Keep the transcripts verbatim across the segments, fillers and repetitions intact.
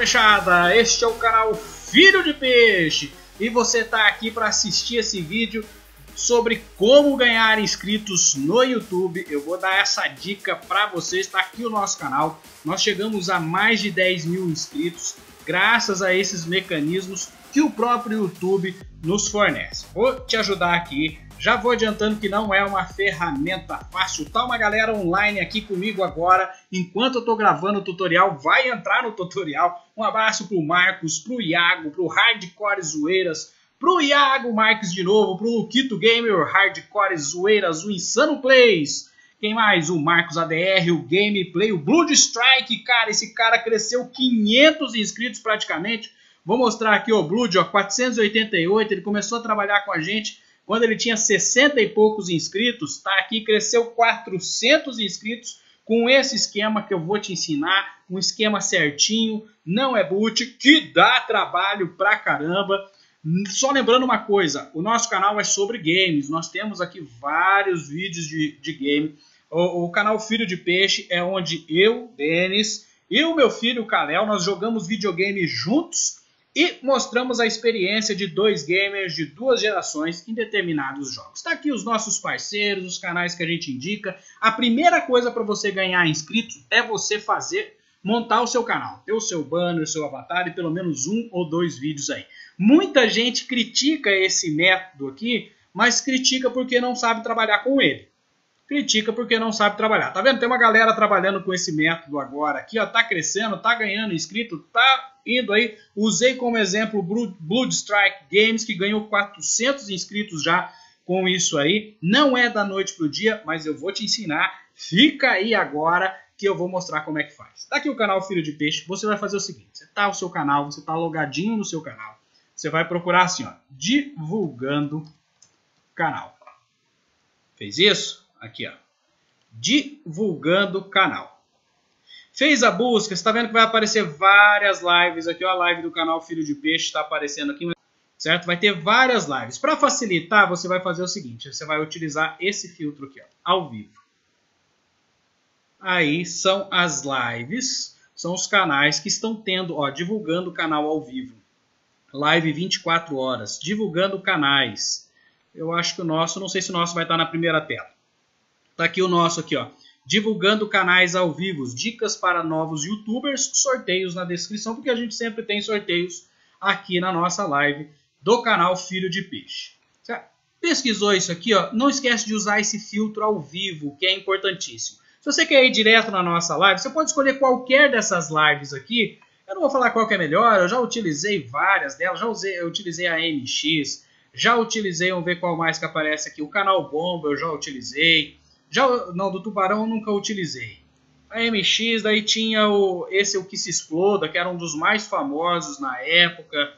peixada, este é o canal Filho de Peixe e você tá aqui para assistir esse vídeo sobre como ganhar inscritos no YouTube. Eu vou dar essa dica para vocês, tá aqui o nosso canal, nós chegamos a mais de dez mil inscritos graças a esses mecanismos que o próprio YouTube nos fornece. Vou te ajudar aqui, já vou adiantando que não é uma ferramenta fácil. Tá uma galera online aqui comigo agora, enquanto eu tô gravando o tutorial, vai entrar no tutorial. Um abraço pro Marcos, pro Iago, pro Hardcore Zoeiras, pro Iago Marques de novo, pro Lukito Gamer, Hardcore Zoeiras, o Insano Plays. Quem mais? O Marcos A D R, o Gameplay, o Bloodstrike, cara, esse cara cresceu quinhentos inscritos praticamente. Vou mostrar aqui o Blood, ó, quatrocentos e oitenta e oito, ele começou a trabalhar com a gente quando ele tinha sessenta e poucos inscritos, tá? Aqui cresceu quatrocentos inscritos com esse esquema que eu vou te ensinar, um esquema certinho, não é boot, que dá trabalho pra caramba. Só lembrando uma coisa, o nosso canal é sobre games, nós temos aqui vários vídeos de, de game. O, o canal Filho de Peixe é onde eu, Denis, e o meu filho, Kalel, nós jogamos videogame juntos e mostramos a experiência de dois gamers de duas gerações em determinados jogos. Tá aqui os nossos parceiros, os canais que a gente indica. A primeira coisa para você ganhar inscritos é você fazer, montar o seu canal, ter o seu banner, o seu avatar e pelo menos um ou dois vídeos aí. Muita gente critica esse método aqui, mas critica porque não sabe trabalhar com ele. Critica porque não sabe trabalhar. Tá vendo? Tem uma galera trabalhando com esse método agora aqui, ó, tá crescendo, tá ganhando inscrito, tá indo aí. Usei como exemplo o Bloodstrike Games, que ganhou quatrocentos inscritos já com isso aí. Não é da noite pro dia, mas eu vou te ensinar. Fica aí agora que eu vou mostrar como é que faz. Tá aqui o canal Filho de Peixe, você vai fazer o seguinte, você tá no seu canal, você tá logadinho no seu canal, você vai procurar assim, ó, divulgando canal. Fez isso? Aqui, ó, divulgando canal. Fez a busca, você está vendo que vai aparecer várias lives aqui, ó, a live do canal Filho de Peixe está aparecendo aqui, certo? Vai ter várias lives. Para facilitar, você vai fazer o seguinte, você vai utilizar esse filtro aqui, ó, ao vivo. Aí são as lives, são os canais que estão tendo, ó, divulgando o canal ao vivo. Live vinte e quatro horas, divulgando canais. Eu acho que o nosso, não sei se o nosso vai estar na primeira tela. Tá aqui o nosso aqui, ó, divulgando canais ao vivo, dicas para novos youtubers, sorteios na descrição, porque a gente sempre tem sorteios aqui na nossa live do canal Filho de Peixe. Você pesquisou isso aqui, ó, não esquece de usar esse filtro ao vivo, que é importantíssimo. Se você quer ir direto na nossa live, você pode escolher qualquer dessas lives aqui. Eu não vou falar qual que é melhor, eu já utilizei várias delas, já usei, eu utilizei a M X, já utilizei, vamos ver qual mais que aparece aqui, o canal Bomba eu já utilizei. Já, não, do Tubarão eu nunca utilizei. A M X, daí tinha o, esse O Que Se Exploda, que era um dos mais famosos na época.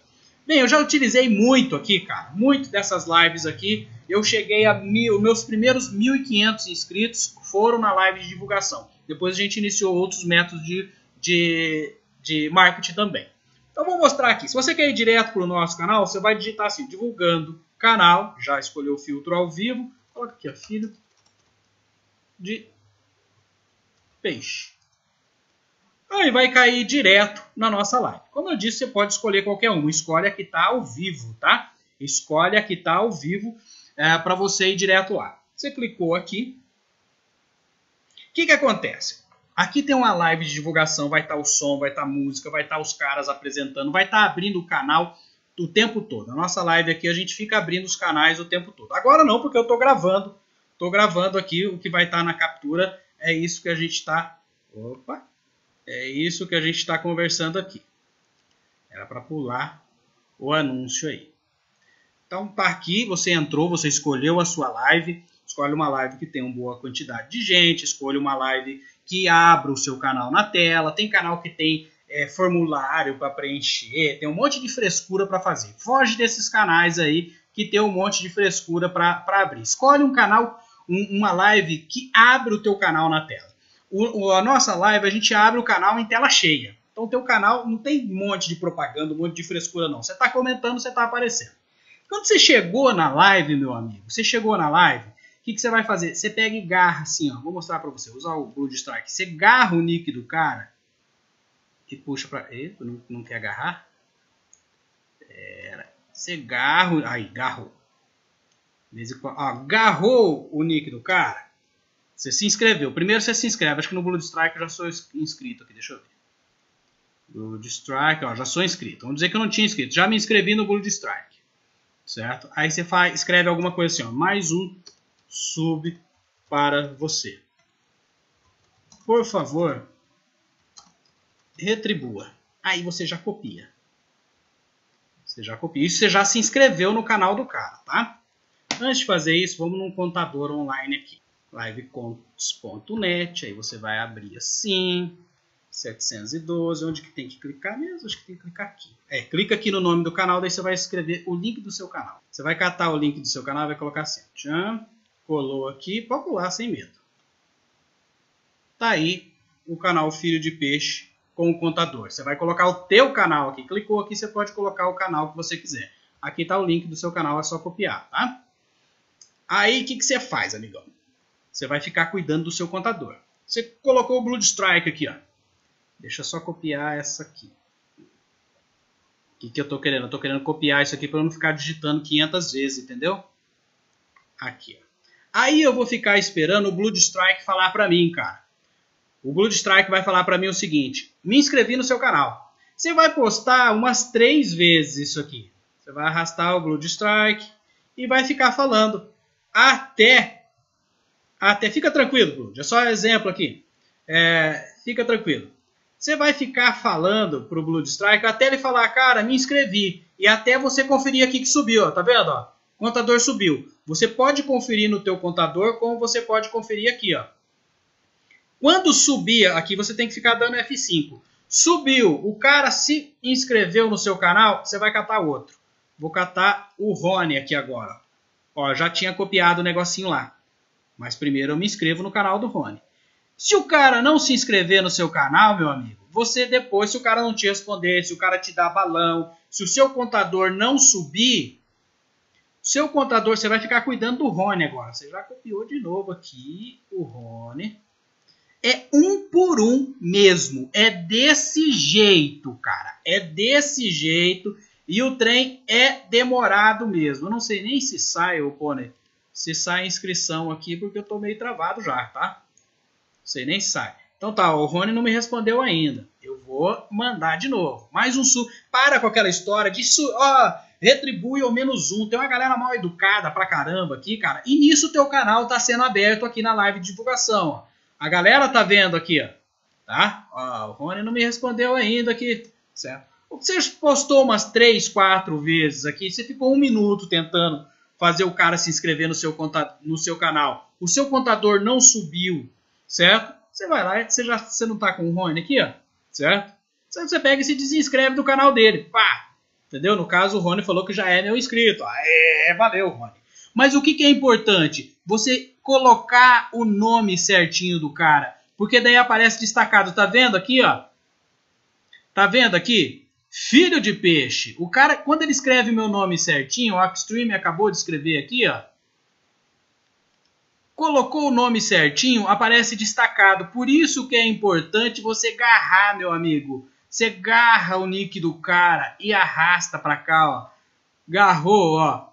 Bem, eu já utilizei muito aqui, cara. Muito dessas lives aqui. Eu cheguei a mil, meus primeiros mil e quinhentos inscritos foram na live de divulgação. Depois a gente iniciou outros métodos de, de, de marketing também. Então vou mostrar aqui. Se você quer ir direto para o nosso canal, você vai digitar assim, divulgando canal. Já escolheu o filtro ao vivo. Coloca aqui, ó, filho de peixe. Aí vai cair direto na nossa live. Como eu disse, você pode escolher qualquer um. Escolhe a que está ao vivo, tá? Escolhe a que está ao vivo é, para você ir direto lá. Você clicou aqui. O que que acontece? Aqui tem uma live de divulgação. Vai estar o som, vai estar a música, vai estar os caras apresentando, vai estar abrindo o canal o tempo todo. A nossa live aqui a gente fica abrindo os canais o tempo todo. Agora não, porque eu estou gravando. Estou gravando aqui, o que vai estar na captura é isso que a gente está. Opa! É isso que a gente está conversando aqui. Era para pular o anúncio aí. Então tá aqui, você entrou, você escolheu a sua live. Escolhe uma live que tem uma boa quantidade de gente. Escolhe uma live que abra o seu canal na tela. Tem canal que tem é, formulário para preencher. Tem um monte de frescura para fazer. Foge desses canais aí que tem um monte de frescura para abrir. Escolhe um canal, uma live que abre o teu canal na tela. O, o, a nossa live, a gente abre o canal em tela cheia. Então, o teu canal não tem um monte de propaganda, um monte de frescura, não. Você está comentando, você está aparecendo. Quando você chegou na live, meu amigo, você chegou na live, o que, que você vai fazer? Você pega e garra assim, ó. Vou mostrar para você, usar o Bloodstrike. Você garra o nick do cara que puxa para... Eita, não, não quer agarrar? Pera. Você garro... Aí, garrou. Agarrou o nick do cara. Você se inscreveu. Primeiro você se inscreve. Acho que no Bloodstrike eu já sou inscrito aqui. Deixa eu ver. Bloodstrike, ó, já sou inscrito. Vamos dizer que eu não tinha inscrito. Já me inscrevi no Bloodstrike. Certo? Aí você faz, escreve alguma coisa assim, ó. Mais um sub para você. Por favor, retribua. Aí você já copia. Você já copia. Isso você já se inscreveu no canal do cara, tá? Antes de fazer isso, vamos num contador online aqui. live counts ponto net. Aí você vai abrir assim. setecentos e doze. Onde que tem que clicar mesmo? Acho que tem que clicar aqui. É, clica aqui no nome do canal. Daí você vai escrever o link do seu canal. Você vai catar o link do seu canal e vai colocar assim. Tchan, colou aqui. Pode pular sem medo. Tá aí o canal Filho de Peixe com o contador. Você vai colocar o teu canal aqui. Clicou aqui, você pode colocar o canal que você quiser. Aqui tá o link do seu canal. É só copiar, tá? Aí, o que, que você faz, amigão? Você vai ficar cuidando do seu contador. Você colocou o Bloodstrike aqui, ó. Deixa eu só copiar essa aqui. O que, que eu tô querendo? Eu tô querendo copiar isso aqui para eu não ficar digitando quinhentas vezes, entendeu? Aqui, ó. Aí eu vou ficar esperando o Bloodstrike falar para mim, cara. O Bloodstrike vai falar para mim o seguinte. Me inscrevi no seu canal. Você vai postar umas três vezes isso aqui. Você vai arrastar o Bloodstrike e vai ficar falando. Até, até, fica tranquilo, Blood, é só um exemplo aqui, é, fica tranquilo. Você vai ficar falando pro Bloodstrike até ele falar, cara, me inscrevi, e até você conferir aqui que subiu, ó, tá vendo? Ó? O contador subiu. Você pode conferir no teu contador, como você pode conferir aqui, ó. Quando subir aqui, você tem que ficar dando F cinco. Subiu, o cara se inscreveu no seu canal, você vai catar outro. Vou catar o Rony aqui agora. Ó, eu já tinha copiado o negocinho lá. Mas primeiro eu me inscrevo no canal do Rony. Se o cara não se inscrever no seu canal, meu amigo, você depois, se o cara não te responder, se o cara te dar balão, se o seu contador não subir, seu contador, você vai ficar cuidando do Rony agora. Você já copiou de novo aqui o Rony. É um por um mesmo. É desse jeito, cara. É desse jeito. E o trem é demorado mesmo. Eu não sei nem se sai, ô Pônei, se sai a inscrição aqui, porque eu tô meio travado já, tá? Não sei nem se sai. Então tá, o Rony não me respondeu ainda. Eu vou mandar de novo. Mais um sub. Para com aquela história de su... ó, retribui ou menos um. Tem uma galera mal educada pra caramba aqui, cara. E nisso o teu canal tá sendo aberto aqui na live de divulgação. Ó. A galera tá vendo aqui, ó. Tá? Ó, o Rony não me respondeu ainda aqui, certo? Você postou umas três, quatro vezes aqui, você ficou um minuto tentando fazer o cara se inscrever no seu, conta, no seu canal. O seu contador não subiu, certo? Você vai lá, você, já, você não tá com o Rony aqui, ó, certo? Você pega e se desinscreve do canal dele, pá! Entendeu? No caso, o Rony falou que já é meu inscrito. É, valeu, Rony. Mas o que, que é importante? Você colocar o nome certinho do cara, porque daí aparece destacado. Tá vendo aqui, ó? Tá vendo aqui? Filho de Peixe. O cara, quando ele escreve meu nome certinho, o Upstream acabou de escrever aqui, ó. Colocou o nome certinho, aparece destacado. Por isso que é importante você garrar, meu amigo. Você garra o nick do cara e arrasta pra cá, ó. Garrou, ó.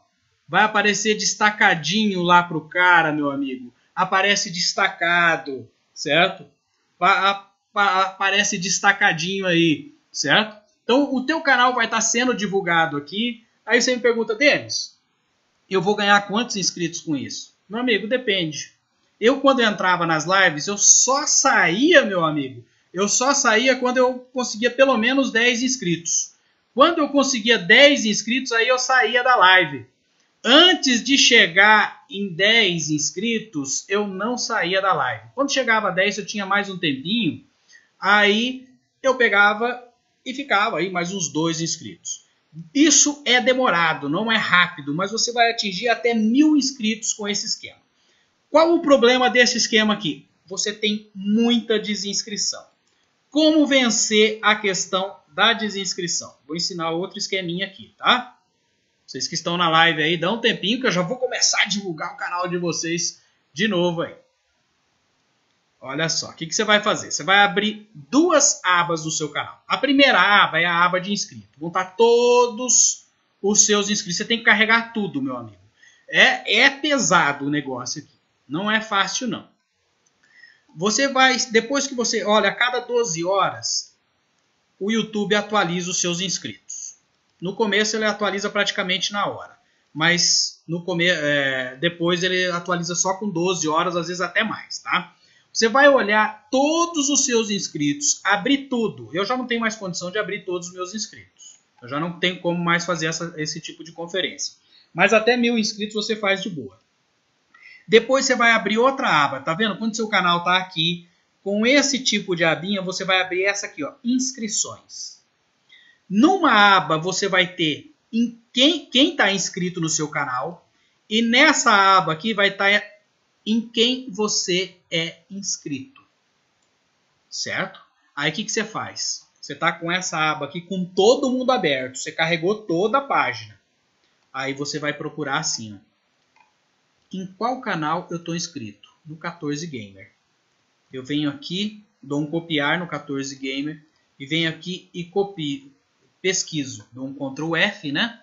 Vai aparecer destacadinho lá pro cara, meu amigo. Aparece destacado, certo? Aparece destacadinho aí, certo? Então, o teu canal vai estar sendo divulgado aqui. Aí você me pergunta, Denis, eu vou ganhar quantos inscritos com isso? Meu amigo, depende. Eu, quando eu entrava nas lives, eu só saía, meu amigo. Eu só saía quando eu conseguia pelo menos dez inscritos. Quando eu conseguia dez inscritos, aí eu saía da live. Antes de chegar em dez inscritos, eu não saía da live. Quando chegava a dez, eu tinha mais um tempinho. Aí eu pegava... E ficava aí mais uns dois inscritos. Isso é demorado, não é rápido, mas você vai atingir até mil inscritos com esse esquema. Qual o problema desse esquema aqui? Você tem muita desinscrição. Como vencer a questão da desinscrição? Vou ensinar outro esqueminha aqui, tá? Vocês que estão na live aí, dá um tempinho que eu já vou começar a divulgar o canal de vocês de novo aí. Olha só, o que, que você vai fazer? Você vai abrir duas abas do seu canal. A primeira aba é a aba de inscrito. Vão estar todos os seus inscritos. Você tem que carregar tudo, meu amigo. É, é pesado o negócio aqui. Não é fácil, não. Você vai, depois que você... Olha, a cada doze horas, o YouTube atualiza os seus inscritos. No começo ele atualiza praticamente na hora. Mas no come, é, depois ele atualiza só com doze horas, às vezes até mais, tá? Você vai olhar todos os seus inscritos, abrir tudo. Eu já não tenho mais condição de abrir todos os meus inscritos. Eu já não tenho como mais fazer essa, esse tipo de conferência. Mas até mil inscritos você faz de boa. Depois você vai abrir outra aba, tá vendo? Quando seu canal tá aqui, com esse tipo de abinha, você vai abrir essa aqui, ó, inscrições. Numa aba você vai ter em quem quem tá inscrito no seu canal e nessa aba aqui vai estar tá em quem você é inscrito, certo? Aí o que, que você faz? Você tá com essa aba aqui com todo mundo aberto, você carregou toda a página. Aí você vai procurar assim, ó. Em qual canal eu tô inscrito? No quatorze gamer. Eu venho aqui, dou um copiar no quatorze gamer e venho aqui e copio, pesquiso, dou um control F, né?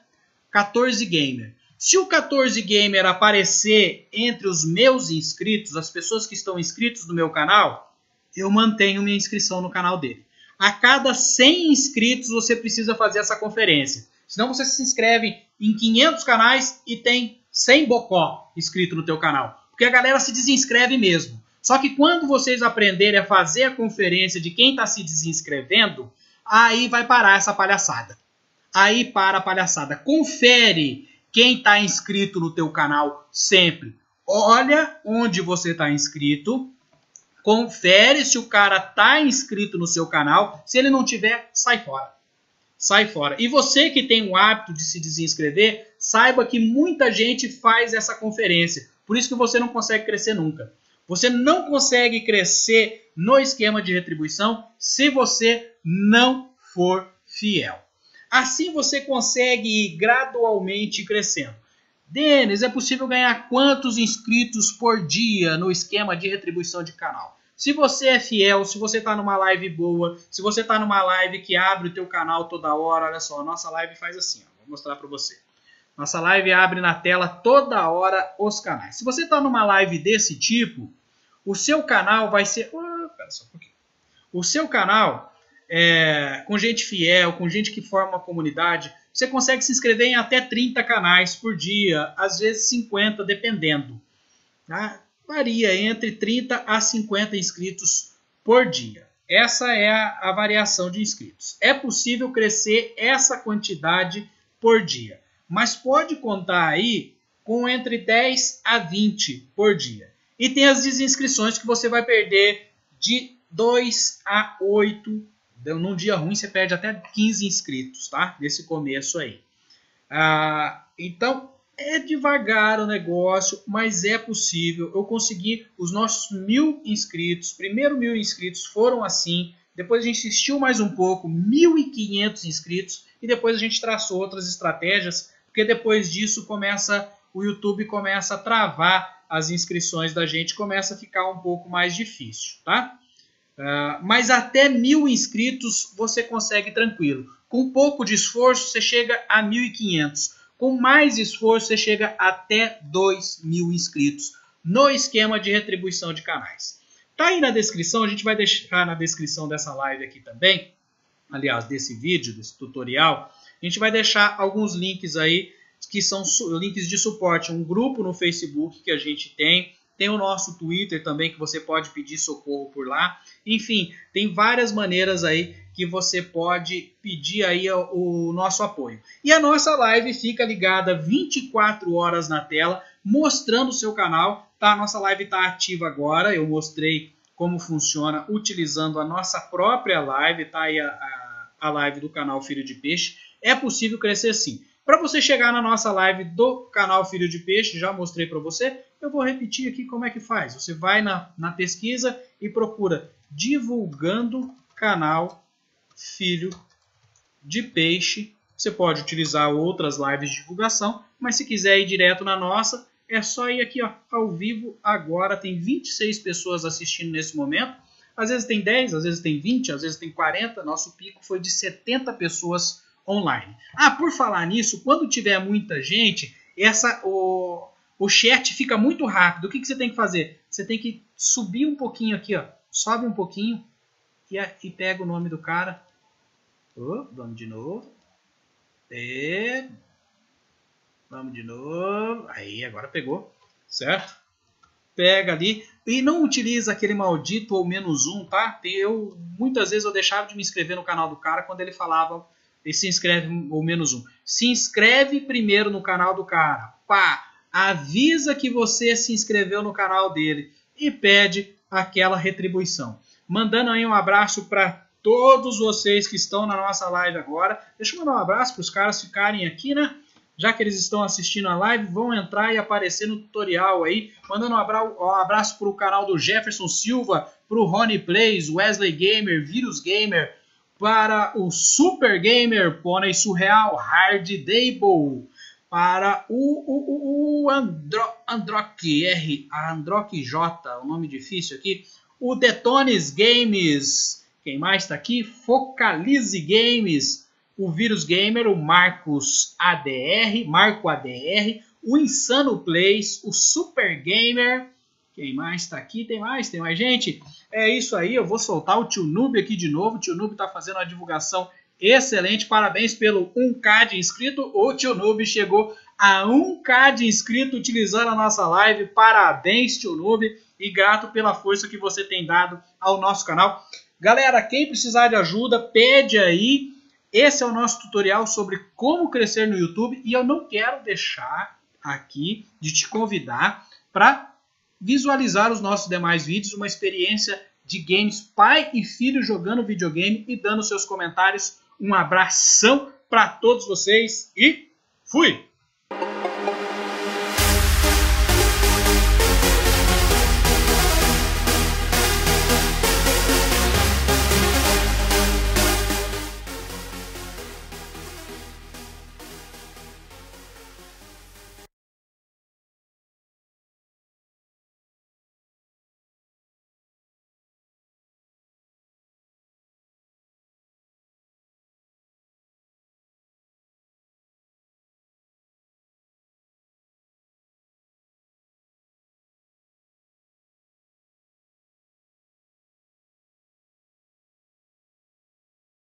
quatorze gamer. Se o quatorze gamer aparecer entre os meus inscritos, as pessoas que estão inscritos no meu canal, eu mantenho minha inscrição no canal dele. A cada cem inscritos você precisa fazer essa conferência. Senão você se inscreve em quinhentos canais e tem cem bocó inscrito no teu canal. Porque a galera se desinscreve mesmo. Só que quando vocês aprenderem a fazer a conferência de quem está se desinscrevendo, aí vai parar essa palhaçada. Aí para a palhaçada. Confere quem está inscrito no teu canal sempre. Olha onde você está inscrito. Confere se o cara está inscrito no seu canal. Se ele não tiver, sai fora. Sai fora. E você que tem o hábito de se desinscrever, saiba que muita gente faz essa conferência. Por isso que você não consegue crescer nunca. Você não consegue crescer no esquema de retribuição se você não for fiel. Assim você consegue ir gradualmente crescendo. Denis, é possível ganhar quantos inscritos por dia no esquema de retribuição de canal? Se você é fiel, se você está numa live boa, se você está numa live que abre o teu canal toda hora, olha só, a nossa live faz assim, ó, vou mostrar para você. Nossa live abre na tela toda hora os canais. Se você está numa live desse tipo, o seu canal vai ser... Uh, pera só um pouquinho. O seu canal... É, com gente fiel, com gente que forma uma comunidade, você consegue se inscrever em até trinta canais por dia, às vezes cinquenta, dependendo. Tá? Varia entre trinta a cinquenta inscritos por dia. Essa é a, a variação de inscritos. É possível crescer essa quantidade por dia, mas pode contar aí com entre dez a vinte por dia. E tem as desinscrições que você vai perder de dois a oito. Num dia ruim você perde até quinze inscritos, tá? Nesse começo aí. Ah, então, é devagar o negócio, mas é possível. Eu consegui os nossos mil inscritos. Primeiro mil inscritos foram assim. Depois a gente insistiu mais um pouco, mil e quinhentos inscritos. E depois a gente traçou outras estratégias, porque depois disso começa, o YouTube começa a travar as inscrições da gente. Começa a ficar um pouco mais difícil, tá? Uh, mas até mil inscritos você consegue tranquilo. Com pouco de esforço você chega a mil e quinhentos. Com mais esforço você chega até dois mil inscritos no esquema de retribuição de canais. Tá aí na descrição, a gente vai deixar na descrição dessa live aqui também, aliás, desse vídeo, desse tutorial, a gente vai deixar alguns links aí que são links de suporte. Um grupo no Facebook que a gente tem. Tem o nosso Twitter também, que você pode pedir socorro por lá. Enfim, tem várias maneiras aí que você pode pedir aí o nosso apoio. E a nossa live fica ligada vinte e quatro horas na tela, mostrando o seu canal. Tá? A nossa live está ativa agora. Eu mostrei como funciona utilizando a nossa própria live. Tá aí a, a, a live do canal Filho de Peixe. É possível crescer sim. Para você chegar na nossa live do canal Filho de Peixe, já mostrei para você. Eu vou repetir aqui como é que faz. Você vai na, na pesquisa e procura divulgando canal Filho de Peixe. Você pode utilizar outras lives de divulgação, mas se quiser ir direto na nossa, é só ir aqui ó, ao vivo agora. Tem vinte e seis pessoas assistindo nesse momento. Às vezes tem dez, às vezes tem vinte, às vezes tem quarenta. Nosso pico foi de setenta pessoas online. Ah, por falar nisso, quando tiver muita gente, essa, o, o chat fica muito rápido. O que, que você tem que fazer? Você tem que subir um pouquinho aqui, ó. Sobe um pouquinho e, e pega o nome do cara. Oh, vamos de novo. E... Vamos de novo. Aí, agora pegou. Certo? Pega ali. E não utiliza aquele maldito ou menos um, tá? Eu, muitas vezes eu deixava de me inscrever no canal do cara quando ele falava e se inscreve ou menos um. Se inscreve primeiro no canal do cara. Pá! Avisa que você se inscreveu no canal dele e pede aquela retribuição. Mandando aí um abraço para todos vocês que estão na nossa live agora. Deixa eu mandar um abraço para os caras ficarem aqui, né? Já que eles estão assistindo a live, vão entrar e aparecer no tutorial aí. Mandando um abraço para o canal do Jefferson Silva, para o Rony Plays, Wesley Gamer, Virus Gamer, para o Super Gamer, Pônei Surreal, Hard Day Bowl, para o, o, o Andro, Androque R, Androque J, o nome difícil aqui, o Detones Games. Quem mais está aqui? Focalize Games, o Virus Gamer, o Marcos A D R, Marco A D R, o Insano Plays, o Super Gamer. Quem mais está aqui? Tem mais? Tem mais gente? É isso aí, eu vou soltar o Tio Noob aqui de novo. O Tio Noob está fazendo uma divulgação excelente. Parabéns pelo um K de inscrito. O Tio Noob chegou a um K de inscrito utilizando a nossa live. Parabéns, Tio Noob, e grato pela força que você tem dado ao nosso canal. Galera, quem precisar de ajuda, pede aí. Esse é o nosso tutorial sobre como crescer no YouTube. E eu não quero deixar aqui de te convidar para visualizar os nossos demais vídeos. Uma experiência de games, pai e filho jogando videogame e dando seus comentários. Um abração para todos vocês e fui!